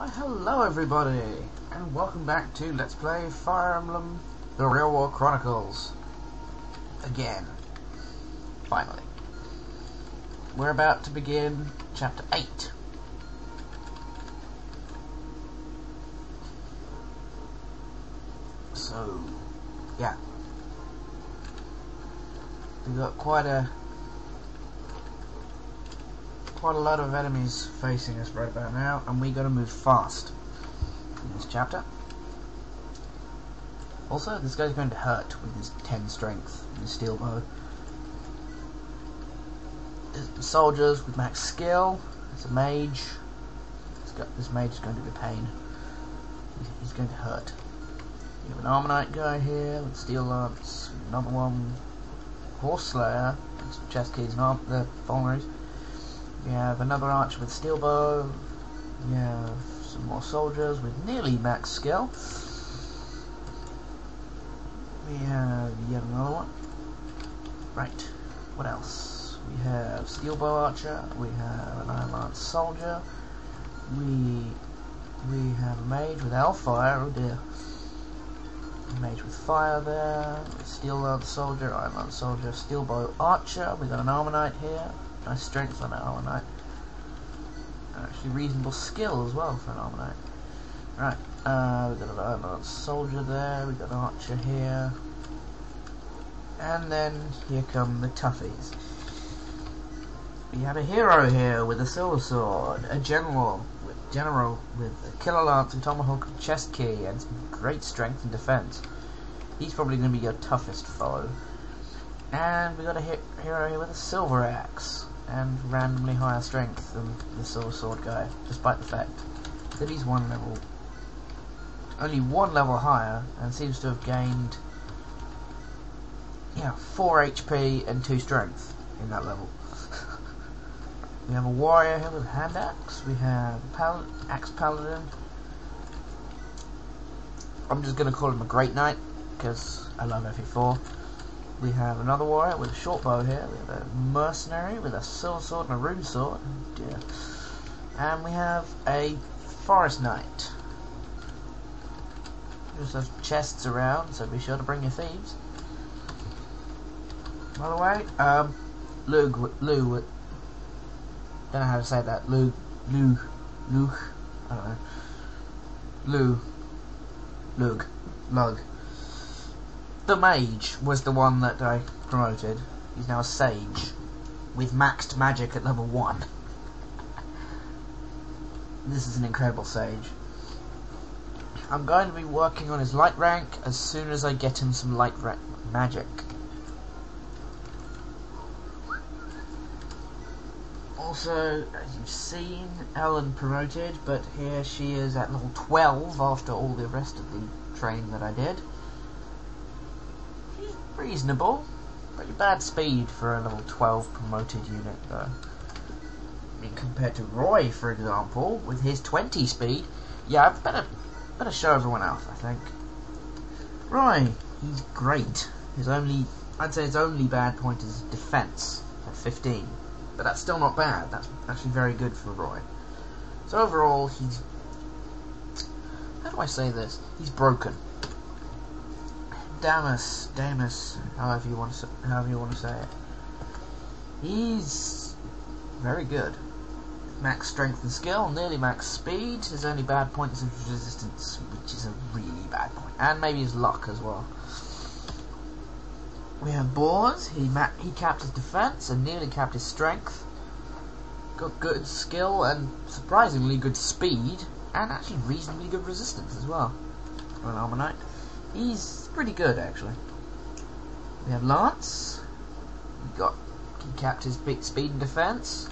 Well, hello everybody, and welcome back to Let's Play Fire Emblem, the Real War Chronicles. Again. Finally. We're about to begin Chapter 8. So, yeah. We've got quite a lot of enemies facing us right about now, and we gotta move fast in this chapter. Also, this guy's going to hurt with his 10 strength and his steel bow. The soldiers with max skill, it's a mage. This mage is going to be a pain. He's going to hurt. You have an armor knight guy here with steel lance, another one, horse slayer, chest keys and armor, the vulneraries. We have another archer with steel bow. We have some more soldiers with nearly max skill. We have yet another one. Right, what else? We have steel bow archer. We have an iron lance soldier. We have a mage with hellfire. Oh dear. A mage with fire there. Steel lance soldier, iron lance soldier, steel bow archer. We got an armor knight here. Nice strength on an armor knight. Actually reasonable skill as well for an armor knight. Right, we've got an iron lance soldier there, we've got an archer here. And then here come the toughies. We have a hero here with a silver sword, a general with a killer lance and tomahawk and chest key and great strength and defense. He's probably going to be your toughest foe. And we got a hero here with a silver axe and randomly higher strength than the silver sword guy, despite the fact that he's only one level higher, and seems to have gained 4 HP and 2 strength in that level. We have a warrior here with a hand axe. We have axe paladin. I'm just going to call him a great knight because I love FE4. We have another warrior with a short bow here. We have a mercenary with a silver sword and a rune sword. Oh dear. And we have a forest knight. Just have chests around, so be sure to bring your thieves. By the way, Luke. Don't know how to say that. Luke. I don't know. Lug. The mage was the one that I promoted. He's now a sage with maxed magic at level 1. This is an incredible sage. I'm going to be working on his light rank as soon as I get him some light rank magic. Also, as you've seen, Ellen promoted, but here she is at level 12 after all the rest of the training that I did. Reasonable, pretty bad speed for a level 12 promoted unit though. I mean, compared to Roy, for example, with his 20 speed, yeah, I'd better show everyone else, I think. Roy, he's great. I'd say his only bad point is defense at 15, but that's still not bad. That's actually very good for Roy. So overall, he's, how do I say this? He's broken. Damus, however you want to say it. He's very good. Max strength and skill, nearly max speed. His only bad point is his resistance, which is a really bad point, and maybe his luck as well. We have Bors. He capped his defense and nearly capped his strength. Got good skill and surprisingly good speed, and actually reasonably good resistance as well. For an armor knight. He's pretty good, actually. We have Lance. He capped his speed and defense.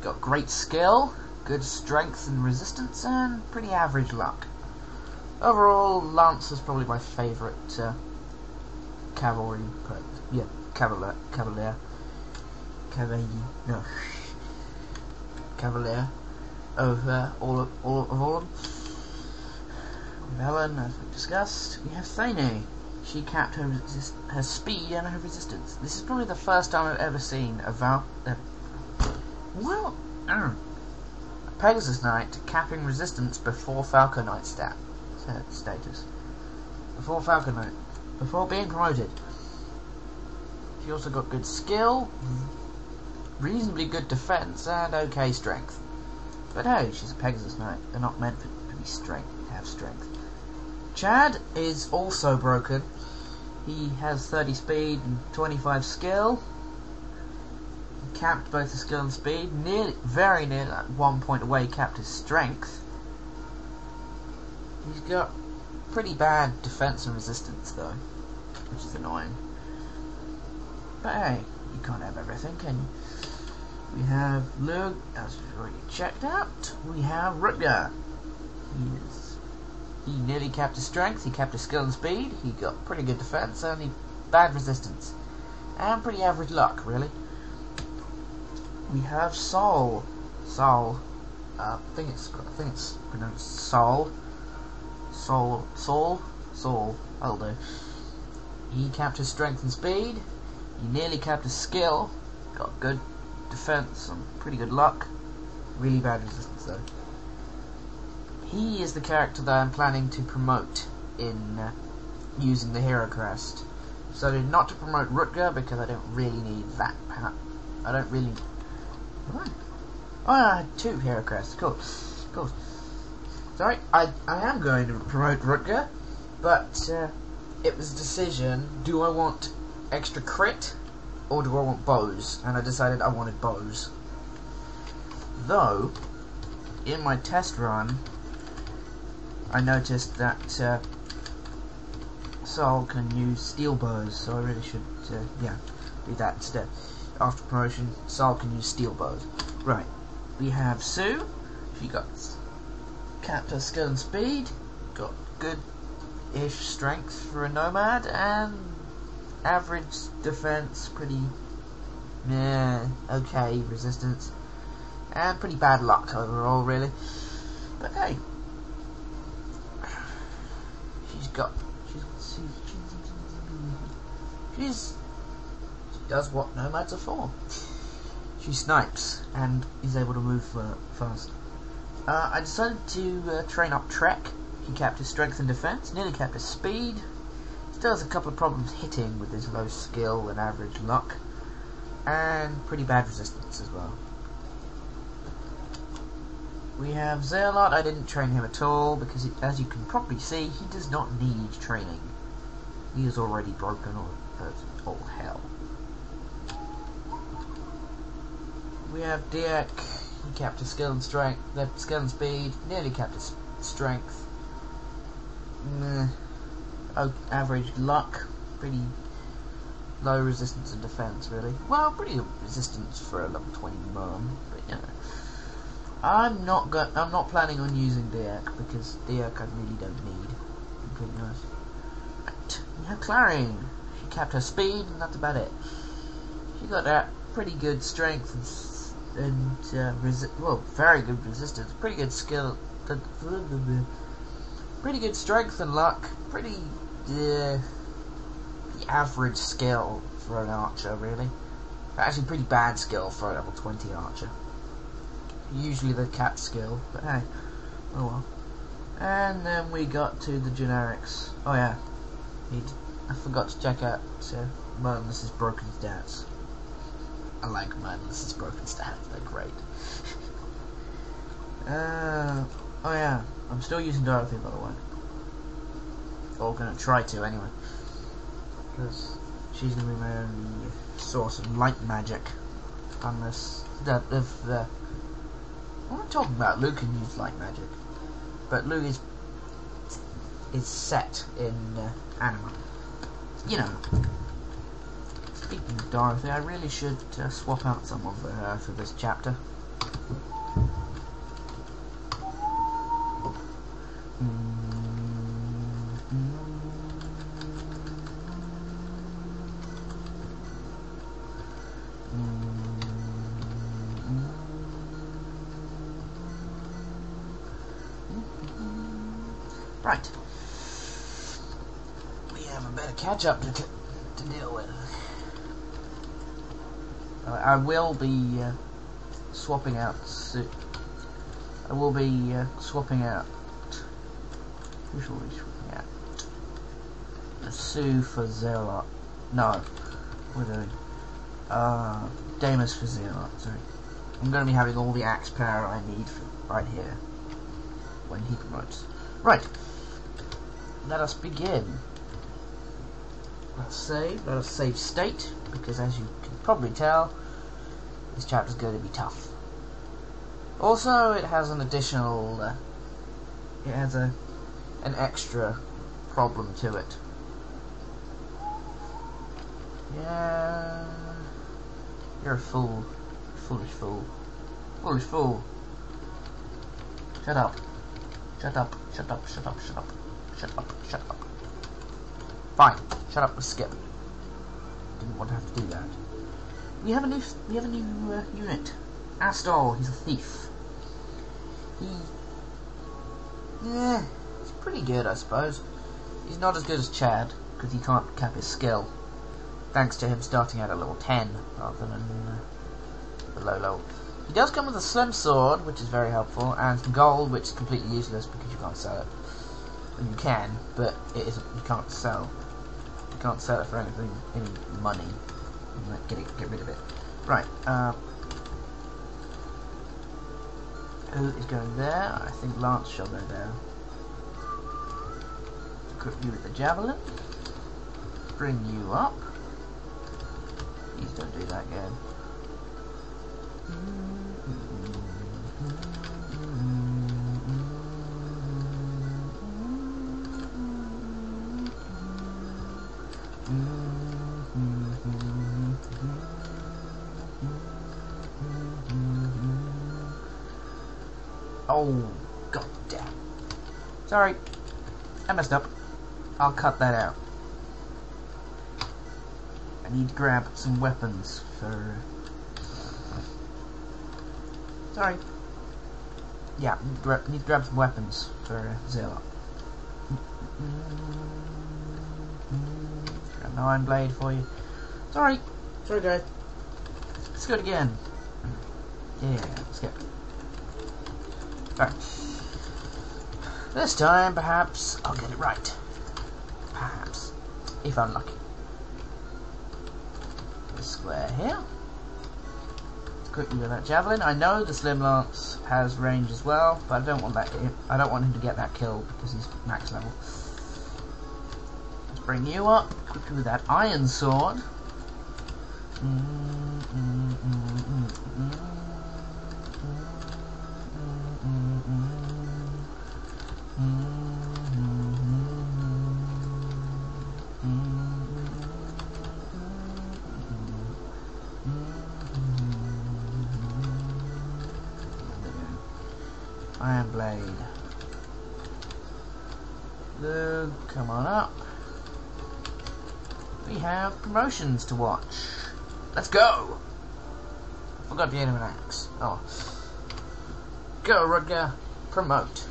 Got great skill, good strength and resistance, and pretty average luck. Overall, Lance is probably my favourite cavalry. Yeah, cavalier of all of them. Ellen, as we discussed. We have Thane. She capped her speed and her resistance. This is probably the first time I've ever seen a Val. Well, I don't know. Pegasus Knight, capping resistance before Falcon Knight status. Before Falcon Knight. Before being promoted. She also got good skill, reasonably good defense, and okay strength. But hey, she's a Pegasus Knight. They're not meant to be have strength. Chad is also broken. He has 30 speed and 25 skill. He capped both the skill and speed. Very near, at one point away, he capped his strength. He's got pretty bad defense and resistance though, which is annoying. But hey, you can't have everything, can you? We have Luke, as we've already checked out. We have Rutger. He nearly capped his strength, he capped his skill and speed, he got pretty good defense, only bad resistance. And pretty average luck, really. We have Sol. Sol. I think it's pronounced Sol. Sol. That'll do. He capped his strength and speed. He nearly capped his skill. Got good defense and pretty good luck. Really bad resistance, though. He is the character that I'm planning to promote in using the Hero Crest. So not to promote Rutger because I don't really need that power. I don't really... Oh, I had two Hero Crests, of course. Sorry, I am going to promote Rutger, but it was a decision, do I want extra crit or do I want bows? And I decided I wanted bows. Though, in my test run, I noticed that Sol can use steel bows, so I really should do that instead. After promotion, Sol can use steel bows. Right, we have Sue. She got capped her skill and speed, got good-ish strength for a nomad, and average defense, pretty okay resistance, and pretty bad luck overall, really. But hey. She does what nomads are for. She snipes and is able to move fast. I decided to train up Trek. He capped his strength and defense, nearly capped his speed. Still has a couple of problems hitting with his low skill and average luck, and pretty bad resistance as well. We have Zealot. I didn't train him at all because, as you can probably see, he does not need training. He is already broken all hell. We have Diak. He capped his skill and strength, skill and speed. Nearly capped his strength. Average luck. Pretty low resistance and defense, really. Well, pretty low resistance for a level 20 mom, but you know. I'm not planning on using Diak because Diak I really don't need. Completely nice. Right. We have Clarine. She capped her speed, and that's about it. She got that pretty good strength and very good resistance, pretty good skill, pretty good strength and luck, pretty the average skill for an archer, really. Actually, pretty bad skill for a level 20 archer. Usually the cap skill, but hey, oh well. And then we got to the generics. Oh yeah, I forgot to check out Mindless's broken stats. I like Mindless's broken stats; they're great. Oh yeah, I'm still using Dorothy, by the way. Or gonna try to anyway, because she's gonna be my only source of light magic, unless I'm not talking about Luke can use light magic, but Luke is set in anime. You know. Speaking of Dorothy, I really should swap out some of her for this chapter. Right, we have a better catch-up to deal with. I will be swapping out Sue. I will be swapping out. Who shall we be swapping out? Sue for Zealot. No, we're doing Damus for Zealot. Sorry, I'm going to be having all the axe power I need for right here when he promotes. Right, let us begin. Let's save. Let us save state, because as you can probably tell, this chapter's going to be tough. Also, it has an additional, it has an extra problem to it. Yeah, you're a fool, foolish fool, foolish fool. Shut up, shut up, shut up, shut up, shut up, shut up, shut up. Fine, shut up. Let's skip. Didn't want to have to do that. We have a new unit. Astor, he's a thief. He's pretty good, I suppose. He's not as good as Chad, because he can't cap his skill, thanks to him starting at a level 10, rather than a low level. He does come with a slim sword, which is very helpful, and some gold, which is completely useless, because you can't sell it. Well, you can, but it isn't, you can't sell. You can't sell it for anything, any money. Get rid of it. Right, who is going there? I think Lance shall go there. Equip you with the javelin. Bring you up. Please don't do that again. Oh, god damn. Sorry, I messed up. I'll cut that out. I need to grab some weapons for... Sorry. Yeah, need to grab some weapons for Zealot. Grab an iron blade for you. Sorry. Sorry, guys. Let's go again. Yeah, let's go. Right. This time, perhaps, I'll get it right. Perhaps. If I'm lucky. The square here. Let's quickly go that javelin. I know the slim lance has range as well, but I don't want that. I don't want him to get that kill, because he's max level. Let's bring you up. Quickly with that iron sword. Iron blade. Luke, come on up. We have promotions to watch. Let's go! I forgot the end of an axe. Oh. Go, Rutger. Promote.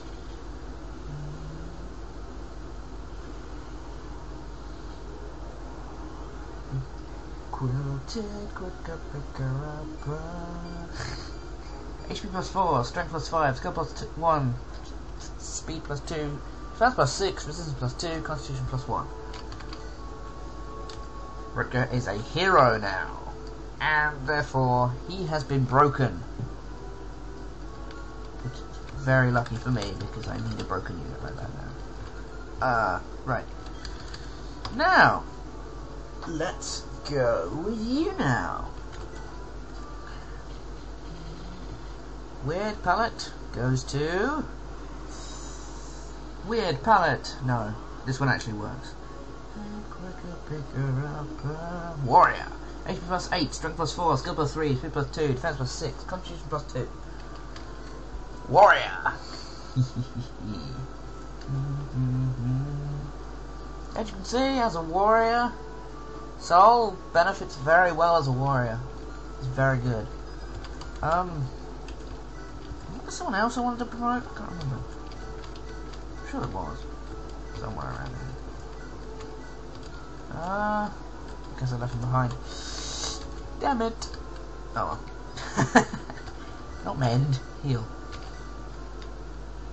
Quilted, quicker, picker up. HP plus 4, strength plus 5, skill plus 1, speed plus 2, defense plus 6, resistance plus 2, constitution plus 1. Rutger is a hero now, and therefore he has been broken. Which is very lucky for me, because I need a broken unit like that now. Right. Now, let's go with you now. Weird palette goes to... Weird palette! No, this one actually works. Warrior! HP plus 8, strength plus 4, skill plus 3, speed plus 2, defense plus 6, constitution plus 2. Warrior! As you can see, as a warrior, Sol benefits very well as a warrior. It's very good. Someone else I wanted to promote? I can't remember. I'm sure it was. Somewhere around here. I guess I left him behind. Damn it! Oh well. Not mend. Heal.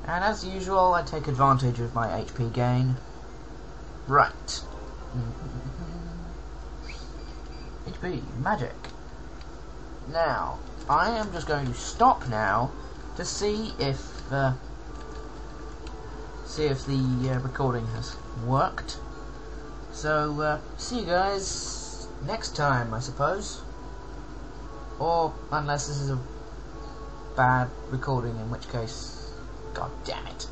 And as usual, I take advantage of my HP gain. Right. HP, magic. Now, I am just going to stop now to see if the recording has worked. So, see you guys next time, I suppose. Or, unless this is a bad recording, in which case... God damn it.